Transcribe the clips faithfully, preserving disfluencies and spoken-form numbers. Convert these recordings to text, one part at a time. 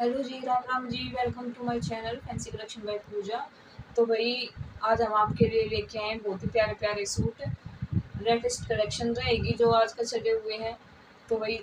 Hello ji, Ram Ram ji. Welcome to my channel fancy collection by Pooja. तो भाई आज हम आपके लिए लेके आए हैं बहुत ही प्यारे प्यारे सूट। लेटेस्ट कलेक्शन रहेगी जो आज कल चले हुए हैं। तो भाई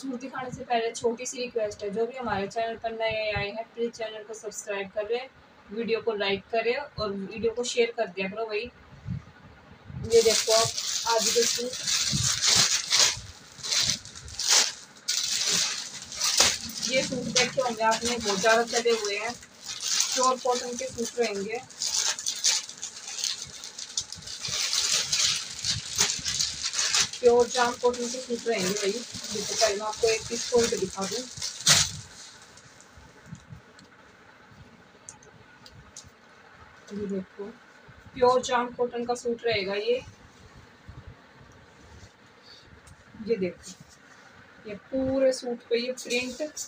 सूट दिखाने से पहले छोटी सी रिक्वेस्ट है, जो भी हमारे चैनल पर नए आए हैं प्लीज़ चैनल को सब्सक्राइब कर ले, वीडियो को लाइक करें और वीडियो को शेयर कर दिया करो। भाई ये देखो आप आज के सूट, ये सूट देखे होंगे आपने, बहुत ज़्यादा चले हुए हैं। प्योर कॉटन के सूट रहेंगे। प्योर जाम कॉटन के सूट रहेंगे भाई। देखो पहले मैं आपको एक पीस खोल के दिखा दूँ। ये देखो प्योर जाम कॉटन का सूट रहेगा ये। ये देखो ये पूरे सूट पे ये प्रिंट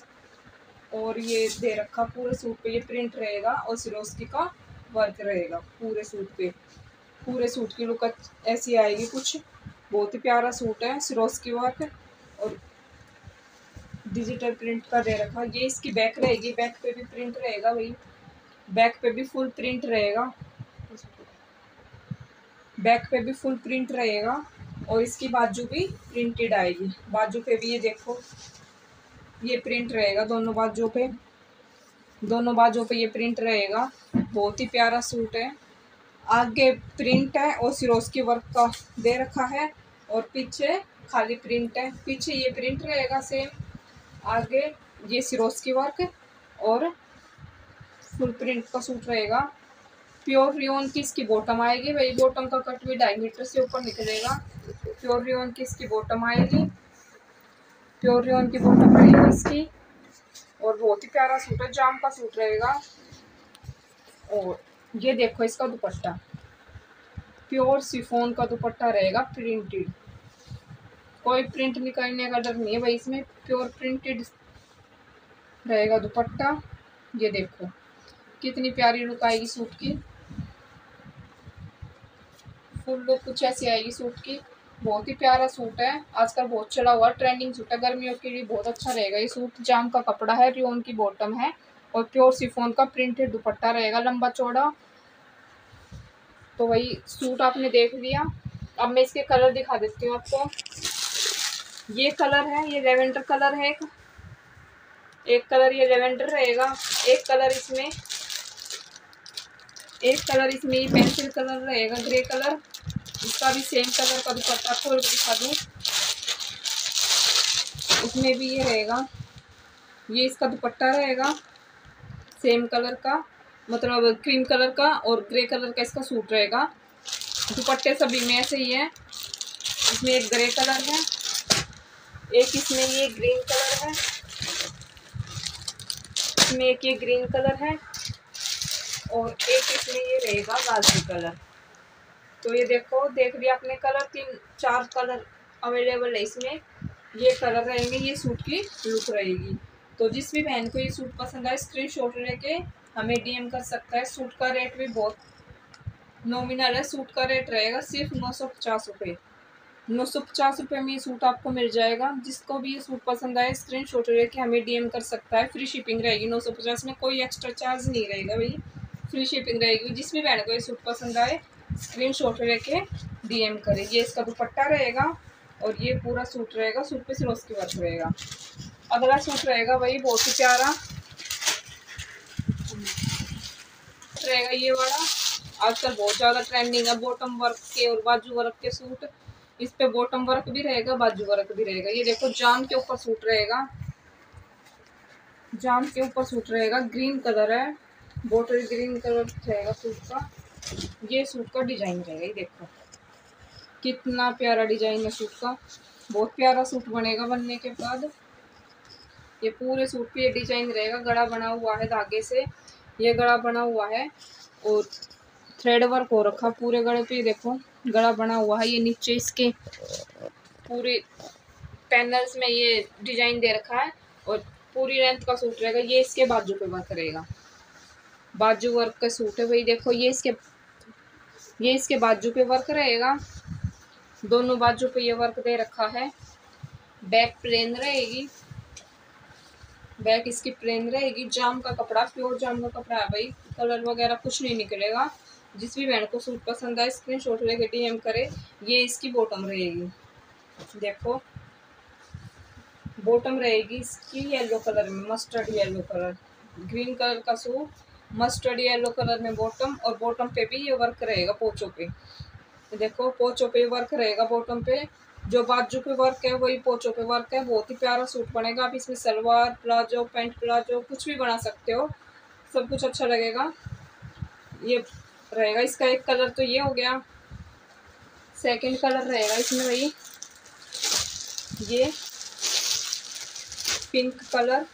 और ये दे रखा, पूरे सूट पे ये प्रिंट रहेगा और सिरोस्की का वर्क रहेगा पूरे सूट पे। पूरे सूट की लुक ऐसी आएगी कुछ। बहुत ही प्यारा सूट है, सिरोस्की वर्क और डिजिटल प्रिंट का दे रखा। ये इसकी बैक रहेगी, बैक पे भी प्रिंट रहेगा भाई। बैक पे भी फुल प्रिंट रहेगा, बैक पे भी फुल प्रिंट रहेगा और इसकी बाजू भी प्रिंटेड आएगी। बाजू पे भी ये देखो ये प्रिंट रहेगा दोनों बाजू पे, दोनों बाजू पे ये प्रिंट रहेगा। बहुत ही प्यारा सूट है। आगे प्रिंट है और सिरोस्की वर्क का दे रखा है और पीछे खाली प्रिंट है। पीछे ये प्रिंट रहेगा सेम, आगे ये सिरोस्की वर्क और फुल प्रिंट का सूट रहेगा। प्योर रियोन की इसकी बॉटम आएगी भाई। बॉटम का कट भी ढाई मीटर से ऊपर निकलेगा। प्योर रियोन की इसकी बॉटम आएगी, प्योर रियोन की बॉटम रहेगी इसकी। और बहुत ही प्यारा सूट है, जाम का सूट रहेगा। और ये देखो इसका दुपट्टा, प्योर शिफॉन का दुपट्टा रहेगा प्रिंटेड। कोई प्रिंट निकालने का डर नहीं है भाई इसमें, प्योर प्रिंटेड रहेगा दुपट्टा। ये देखो कितनी प्यारी लुक आएगी सूट की। फुल लुक कुछ ऐसी आएगी सूट की। बहुत ही प्यारा सूट है, आजकल बहुत चला हुआ ट्रेंडिंग सूट है। गर्मियों के लिए बहुत अच्छा रहेगा ये सूट। जाम का कपड़ा है, रियोन की बॉटम है और प्योर शिफॉन का प्रिंटेड दुपट्टा रहेगा लंबा चौड़ा। तो वही सूट आपने देख लिया। अब मैं इसके कलर दिखा देती हूँ आपको। ये कलर है, ये लेवेंडर कलर है। एक एक कलर ये लेवेंडर रहेगा, एक कलर इसमें एक कलर इसमें ये पेंसिल कलर रहेगा ग्रे कलर। इसका भी सेम कलर का दुपट्टा खोल के दिखा दूँ। उसमें भी ये रहेगा, ये इसका दुपट्टा रहेगा सेम कलर का, मतलब क्रीम कलर का और ग्रे कलर का इसका सूट रहेगा। दुपट्टे सभी में ऐसे ही है। इसमें एक ग्रे कलर है, एक इसमें ये ग्रीन कलर है, इसमें एक ये ग्रीन कलर है और एक इसमें ये रहेगा गाजरी कलर। तो ये देखो देख लिया आपने कलर। तीन चार कलर अवेलेबल है इसमें। ये कलर रहेंगे, ये सूट की लुक रहेगी। तो जिस भी बहन को ये सूट पसंद आए स्क्रीनशॉट लेके हमें डीएम कर सकता है। सूट का रेट भी बहुत नॉमिनल है। सूट का रेट रहेगा सिर्फ नौ सौ पचास रुपये नौ सौ पचास रुपये में ये सूट आपको मिल जाएगा। जिसको भी ये सूट पसंद आए स्क्रीनशॉट लेके हमें डीएम कर सकता है। फ्री शिपिंग रहेगी नौ सौ पचास में, कोई एक्स्ट्रा चार्ज नहीं रहेगा भाई, फ्री शिपिंग रहेगी। जिस भी बहन को ये सूट पसंद आए स्क्रीनशॉट लेके डीएम करें। ये इसका दुपट्टा रहेगा और ये पूरा सूट रहेगा। सूट पे सिरोस्की वर्क रहेगा। अगला सूट रहेगा भाई बहुत ही प्यारा रहेगा ये वाला। आजकल बहुत ज़्यादा ट्रेंडिंग है बॉटम वर्क के और बाजू वर्क के सूट। इस पे बॉटम वर्क भी रहेगा, बाजू वर्क भी रहेगा। ये देखो जाम के ऊपर सूट रहेगा, जाम के ऊपर सूट रहेगा। ग्रीन कलर है, बॉटल ग्रीन कलर रहेगा सूट का। ये सूट का डिजाइन रहेगा। ये देखो कितना प्यारा डिजाइन है सूट का। बहुत प्यारा सूट बनेगा। बनने के बाद ये पूरे सूट पे ये डिजाइन रहेगा। गला बना हुआ है धागे से, ये गला बना हुआ है और थ्रेड वर्क हो रखा पूरे गले पे। देखो गला बना हुआ है। ये नीचे इसके पूरे पैनल्स में ये डिजाइन दे रखा है और पूरी लेंथ का सूट रहेगा। ये इसके बाजू पे वर्क रहेगा, बाजू वर्क का सूट है भाई। देखो ये इसके ये इसके बाजू पे वर्क रहेगा, दोनों बाजू पे ये वर्क दे रखा है। बैक प्लेन रहेगी बैक इसकी प्लेन रहेगी। जाम का कपड़ा, प्योर जाम का कपड़ा है भाई, कलर वगैरह कुछ नहीं निकलेगा। जिस भी बहन को सूट पसंद आए स्क्रीनशॉट लेके डीएम करे। ये इसकी बॉटम रहेगी, देखो बॉटम रहेगी इसकी येलो कलर में, mustard yellow colour, green colour का सूट, मस्टर्ड येलो कलर में बॉटम, और बॉटम पे भी ये वर्क रहेगा पोंचों पे। देखो पोंचों पे वर्क रहेगा, बॉटम पे जो बाजू पे वर्क है वही पोंचों पे वर्क है। बहुत ही प्यारा सूट बनेगा। आप इसमें सलवार, प्लाजो, पैंट प्लाजो कुछ भी बना सकते हो, सब कुछ अच्छा लगेगा। ये रहेगा इसका एक कलर, तो ये हो गया। सेकंड कलर रहेगा इसमें वही ये पिंक कलर,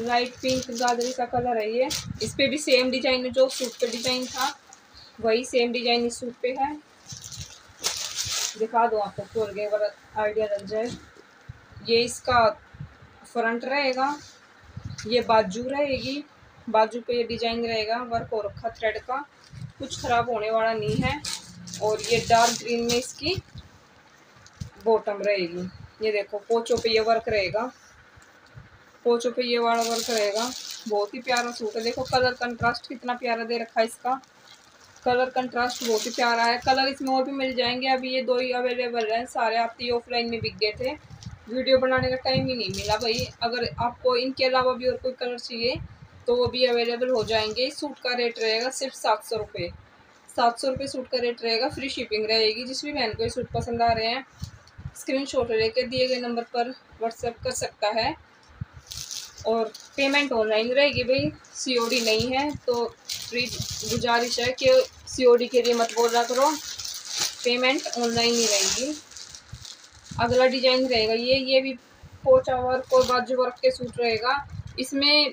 लाइट पिंक गाजरी का कलर है ये। इस पे भी सेम डिजाइन है, जो सूट पे डिजाइन था वही सेम डिजाइन इस सूट पे है। दिखा दो आपको खोल के, अगर आइडिया लग जाए। ये इसका फ्रंट रहेगा, ये बाजू रहेगी, बाजू पे ये डिजाइन रहेगा, वर्क हो रखा थ्रेड का, कुछ खराब होने वाला नहीं है। और ये डार्क ग्रीन में इसकी बॉटम रहेगी। ये देखो पोंचों पे ये वर्क रहेगा, पोंचों पे ये वाला वर्क रहेगा। बहुत ही प्यारा सूट है। देखो कलर कंट्रास्ट कितना प्यारा दे रखा है इसका, कलर कंट्रास्ट बहुत ही प्यारा है। कलर इसमें और भी मिल जाएंगे, अभी ये दो ही अवेलेबल हैं, सारे आपके ऑफलाइन में बिक गए थे, वीडियो बनाने का टाइम ही नहीं मिला भाई। अगर आपको इनके अलावा भी और कोई कलर चाहिए तो वो भी अवेलेबल हो जाएंगे। सूट का रेट रहेगा सिर्फ सात सौ रुपये सात सौ रुपये सूट का रेट रहेगा। फ्री शिपिंग रहेगी। जिस भी बहन को ये सूट पसंद आ रहे हैं स्क्रीनशॉट लेकर दिए गए नंबर पर व्हाट्सएप कर सकता है। और पेमेंट ऑनलाइन रहेगी भाई, सीओडी नहीं है तो फ्री गुजारिश है कि सीओडी के लिए मत बोला करो, पेमेंट ऑनलाइन ही रहेगी। अगला डिजाइन रहेगा ये ये भी पोंचा वर्क और बाजू वर्क के सूट रहेगा। इसमें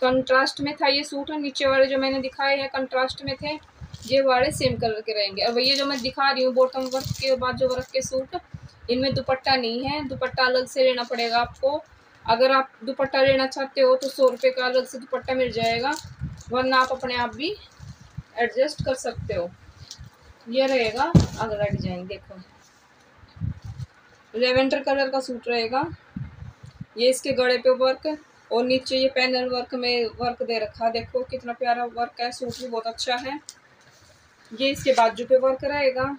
कंट्रास्ट में था ये सूट, और नीचे वाले जो मैंने दिखाए हैं कंट्रास्ट में थे, ये वाले सेम कलर के रहेंगे। और ये जो मैं दिखा रही हूँ बॉटम वर्क के और बाजू वर्क के सूट, इनमें दुपट्टा नहीं है, दुपट्टा अलग से लेना पड़ेगा आपको। अगर आप दुपट्टा लेना चाहते हो तो सौ रुपये का अलग से दुपट्टा मिल जाएगा, वरना आप अपने आप भी एडजस्ट कर सकते हो। यह रहेगा अगला डिजाइन। देखो लेवेंडर कलर का सूट रहेगा, ये इसके गले पे वर्क और नीचे ये पैनल वर्क में वर्क दे रखा। देखो कितना प्यारा वर्क है, सूट भी बहुत अच्छा है। ये इसके बाजू पे वर्क रहेगा,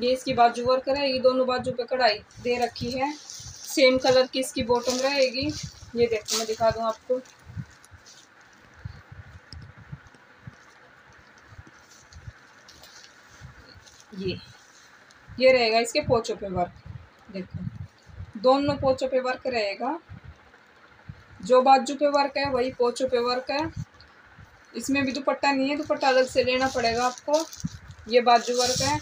ये इसकी बाजू वर्क रहेगी, दोनों बाजू पे कढ़ाई दे रखी है। सेम कलर की इसकी बॉटम रहेगी। ये देखो मैं दिखा दूँ आपको, ये ये रहेगा इसके पोंचों पे वर्क। देखो दोनों पोंचों पे वर्क रहेगा, जो बाजू पे वर्क है वही पोंचों पे वर्क है। इसमें भी दुपट्टा नहीं है, दुपट्टा अलग से लेना पड़ेगा आपको। ये बाजू वर्क है,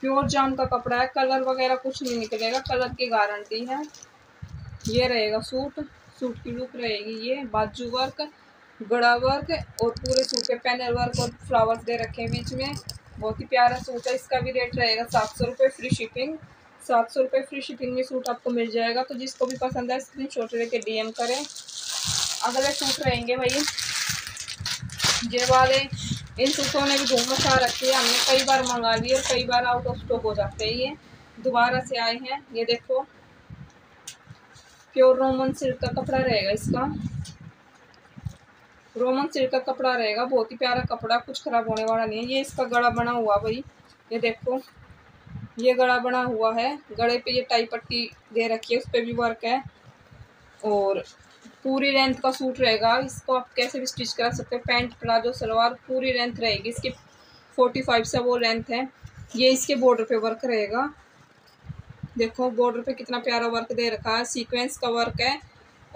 प्योर जाम का कपड़ा है, कलर वगैरह कुछ नहीं निकलेगा, कलर की गारंटी है। ये रहेगा सूट, सूट की लुक रहेगी ये, बाजू वर्क, गड़ा वर्क और पूरे सूट पे पैनल वर्क और फ्लावर्स दे रखे हैं बीच में। बहुत ही प्यारा सूट है। इसका भी रेट रहेगा सात सौ रुपये फ्री शिपिंग सात सौ रुपये फ्री शिपिंग में सूट आपको मिल जाएगा। तो जिसको भी पसंद है स्क्रीनशॉट लेके डीएम करें। अगले सूट रहेंगे भाई ये वाले। इन सूटों ने भी धूम मचा रखी है, हमने कई बार मंगा लिए और कई बार आउट ऑफ स्टॉक हो जाते हैं, ये दोबारा से आए हैं। ये देखो प्योर रोमन सिल्क का कपड़ा रहेगा, इसका रोमन सिल्क का कपड़ा रहेगा। बहुत ही प्यारा कपड़ा, कुछ खराब होने वाला नहीं है। ये इसका गला बना हुआ भाई, ये देखो ये गला बना हुआ है, गले पे ये टाई पट्टी दे रखी है, उस पर भी वर्क है। और पूरी लेंथ का सूट रहेगा, इसको आप कैसे भी स्टिच करा सकते हो, पैंट प्लाजो सलवार पूरी लेंथ रहेगी इसकी, फोर्टी फाइव से वो लेंथ है। ये इसके बॉर्डर पे वर्क रहेगा, देखो बॉर्डर पे कितना प्यारा वर्क दे रखा है, सीक्वेंस का वर्क है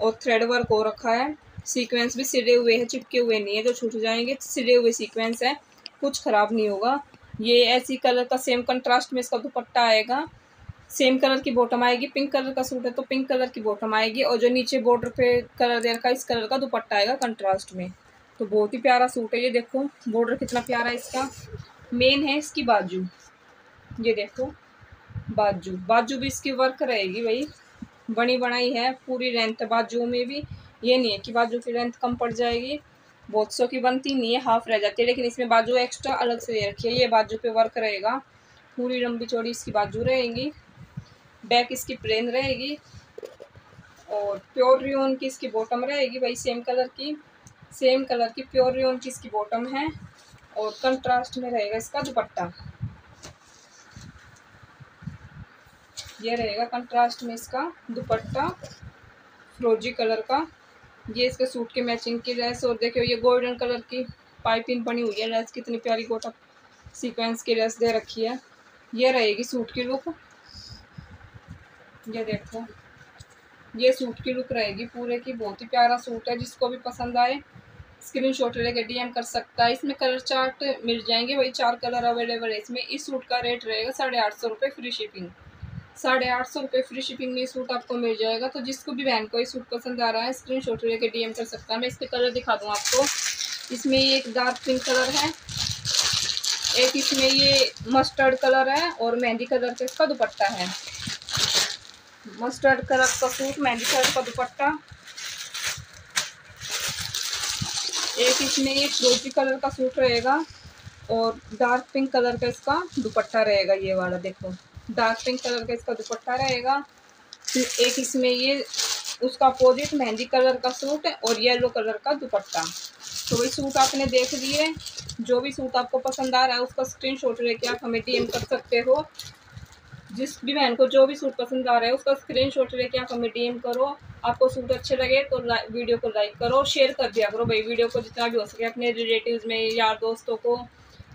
और थ्रेड वर्क हो रखा है। सीक्वेंस भी सिले हुए हैं, चिपके हुए नहीं है, जो छूट जाएंगे सिले हुए सीक्वेंस है, कुछ ख़राब नहीं होगा। ये ऐसी कलर का सेम कंट्रास्ट में इसका दुपट्टा आएगा, सेम कलर की बॉटम आएगी। पिंक कलर का सूट है तो पिंक कलर की बॉटम आएगी, और जो नीचे बॉर्डर पे कलर दे रखा है इस कलर का दुपट्टा आएगा कंट्रास्ट में। तो बहुत ही प्यारा सूट है। ये देखो बॉर्डर कितना प्यारा है इसका। मेन है इसकी बाजू, ये देखो बाजू बाजू भी इसकी वर्क रहेगी भाई, बनी बनाई है पूरी लेंथ बाजू में भी। ये नहीं है कि बाजू की लेंथ कम पड़ जाएगी, बहुत सौ की बनती नहीं है, हाफ रह जाती है, लेकिन इसमें बाजू एक्स्ट्रा अलग से दे रखी है। ये बाजू पे वर्क रहेगा, पूरी लंबी चौड़ी इसकी बाजू रहेगी। बैक इसकी प्लेन रहेगी, और प्योर रियोन की इसकी बॉटम रहेगी भाई, सेम कलर की सेम कलर की प्योर रियोन की इसकी बॉटम है और कंट्रास्ट में रहेगा इसका दुपट्टा। ये रहेगा कंट्रास्ट में इसका दुपट्टा फिरोजी कलर का। ये इसके सूट के मैचिंग की ड्रेस। और देखियो ये गोल्डन कलर की पाइपिंग बनी हुई है ड्रेस, कितनी प्यारी गोटा सीक्वेंस की ड्रेस दे रखी है। ये रहेगी सूट की लुक। ये देखो ये सूट की लुक रहेगी पूरे की। बहुत ही प्यारा सूट है, जिसको भी पसंद आए स्क्रीनशॉट लेके डीएम कर सकता है। इसमें कलर चार्ट मिल जाएंगे भाई, चार कलर अवेलेबल है इसमें। इस सूट का रेट रहेगा साढ़े आठ सौ रुपये फ्री शिपिंग। साढ़े आठ सौ रुपये फ्री शिपिंग में ये सूट आपको मिल जाएगा। तो जिसको भी बहन को ये सूट पसंद आ रहा है स्क्रीनशॉट लेके डीएम कर सकता है। मैं इसके कलर दिखा दूँ आपको। इसमें ये एक डार्क पिंक कलर है, एक इसमें ये मस्टर्ड कलर है और मेहंदी कलर का इसका दुपट्टा है। मस्टर्ड कलर का सूट, मेहंदी कलर का दुपट्टा। एक इसमें ये फिरोजी कलर का सूट रहेगा और डार्क पिंक कलर का इसका दुपट्टा रहेगा। ये वाला देखो डार्क पिंक कलर का इसका दुपट्टा रहेगा। एक इसमें ये उसका अपोजिट मेहंदी कलर का सूट और येलो कलर का दुपट्टा। तो वही सूट आपने देख लिए। जो भी सूट आपको पसंद आ रहा है उसका स्क्रीनशॉट लेके आप हमें डीएम कर सकते हो। जिस भी बहन को जो भी सूट पसंद आ रहा है उसका स्क्रीनशॉट लेके आप हमें डीएम करो। आपको सूट अच्छे लगे तो वीडियो को लाइक करो, शेयर कर दिया करो भाई वीडियो को जितना भी हो सके। अपने रिलेटिव्स में, यार दोस्तों को,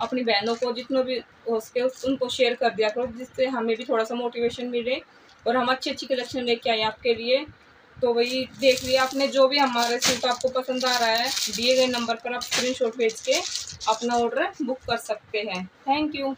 अपनी बहनों को, जितना भी हो सके उनको शेयर कर दिया करो, जिससे हमें भी थोड़ा सा मोटिवेशन मिले और हम अच्छी अच्छी कलेक्शन लेके आए आपके लिए। तो वही देख लिया आपने। जो भी हमारे सूट आपको पसंद आ रहा है दिए गए नंबर पर आप स्क्रीनशॉट भेज के अपना ऑर्डर बुक कर सकते हैं। Thank you.